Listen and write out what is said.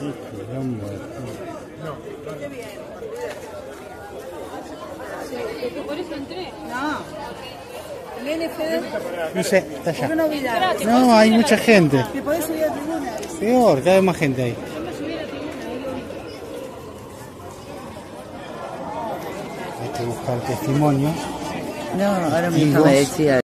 ¿Por eso entré? No. No sé, está allá. No, hay mucha gente. ¿Te podés subir a la tribuna? Peor, cada vez más gente ahí. Hay que buscar testimonios. No, ahora mi hija me decía.